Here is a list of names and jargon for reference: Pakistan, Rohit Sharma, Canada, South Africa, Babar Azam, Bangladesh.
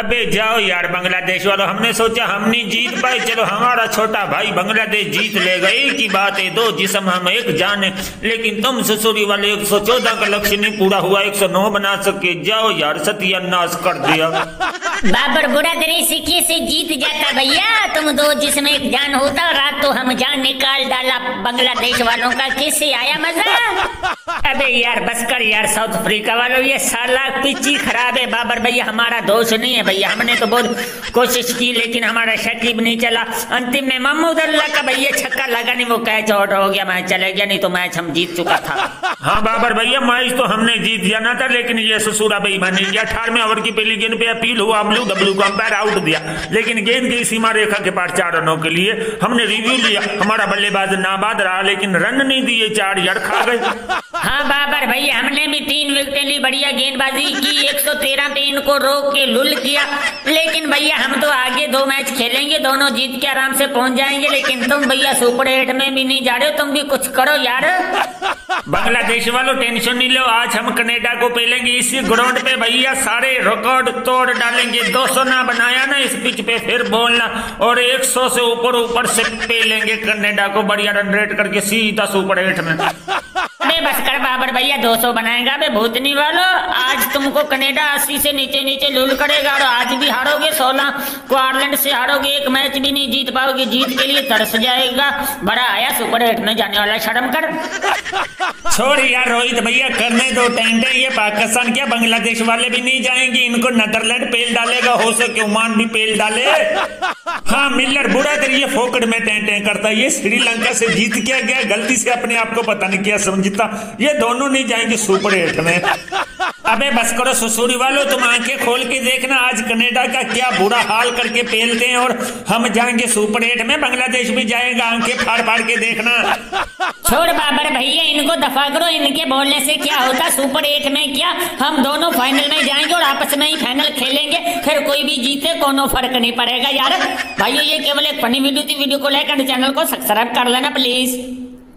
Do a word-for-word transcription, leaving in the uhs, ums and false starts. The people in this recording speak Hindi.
अबे जाओ यार बांग्लादेश वालों, हमने सोचा हम नहीं जीत पाए, चलो हमारा छोटा भाई बांग्लादेश जीत ले गई की बात है, दो जिसम हम एक जान है, लेकिन तुम ससुरी वाले एक सौ चौदह का लक्ष्य नहीं पूरा हुआ एक सौ नौ बना सके, जाओ यार सत्यानाश कर दिया। बाबर बुरादरी सिक्के से जीत जाता भैया, तुम दो जिसम एक जान होता, रात तो हम जान निकाल डाला बांग्लादेश वालों का, किससे आया मजा। अबे यार बस कर यार साउथ अफ्रीका वालों, ये साला पिची खराब है बाबर भैया, हमारा दोष नहीं है भैया, हमने तो बहुत कोशिश की लेकिन हमारा शकीब नहीं चला, अंतिम में महमूद अल्लाह का भैया छक्का लगा नहीं, वो कैच आउट हो गया, मैच चले गया, नहीं तो मैच हम जीत चुका था। हाँ बाबर भैया मैच तो हमने जीत जाना था, लेकिन ये ससुरा बेईमानी किया, अठारहवें ओवर की पहली गेंद पे अपील हुआ, अमलू डब्लू को अंपायर आउट दिया, लेकिन गेंद की सीमा रेखा के पार चार रनों के लिए, हमने रिव्यू लिया, हमारा बल्लेबाज नाबाद रहा, लेकिन रन नहीं दिए, चार यार खा गए। हाँ बाबर भैया हमने भी तीन विकेट ली, बढ़िया गेंदबाजी की, एक सौ तेरह पे इनको रोक के लुल किया, लेकिन भैया हम तो आगे दो मैच खेलेंगे, दोनों जीत के आराम से पहुंच जाएंगे, लेकिन तुम भैया सुपर एट में भी नहीं जा रहे हो, तुम भी कुछ करो यार। बांग्लादेश वालों टेंशन नहीं लो, आज हम कनाडा को पेलेंगे इसी ग्राउंड पे भैया, सारे रिकॉर्ड तोड़ डालेंगे, दो सौ ना बनाया ना इस पिच पे फिर बोलना, और एक सौ से ऊपर ऊपर से पेलेंगे कनाडा को, बढ़िया रन रेट करके सीधा सुपर एट में। बस कर बाबर भैया दो सौ बनाएगा बे भूतनी वालों, आज तुमको कनाडा अस्सी से नीचे नीचे लूल करेगा, और आज भी हारोगे, सोलह को आयरलैंड से हारोगे, एक मैच भी नहीं जीत पाओगे, जीत के लिए तरस जाएगा, बड़ा आया सुपर एट में जाने वाला, शर्म कर। छोड़ यार रोहित भैया, करने दो टेंटे, ये पाकिस्तान क्या बांग्लादेश वाले भी नहीं जाएंगे, इनको नीदरलैंड पेल डालेगा, हो सके ओमान भी पेल डाले। हाँ मिल्लर बुरा करिए फोकट में टेंटे करता, ये श्रीलंका से जीत क्या गया, गलती से अपने आप को पता नहीं क्या समझता, ये दोनों नहीं जाएंगे सुपर एट में। अबे बस करो ससुरी वालों, तुम आंखें खोल के देखना, आज कनाडा का क्या बुरा हाल करके पेलते हैं, और हम जाएंगे सुपर एट में, बांग्लादेश भी जाएगा, आंखें फाड़ फाड़ के देखना। छोड़ बाबर भैया इनको दफा करो, इनके बोलने से क्या होता, सुपर एट में क्या हम दोनों फाइनल में जाएंगे, और आपस में ही फाइनल खेलेंगे, फिर कोई भी जीते कोनो फर्क नहीं पड़ेगा यार। भाइयों ये केवल एक फनी वीडियो थी, वीडियो को लाइक एंड चैनल को सब्सक्राइब कर लेना प्लीज।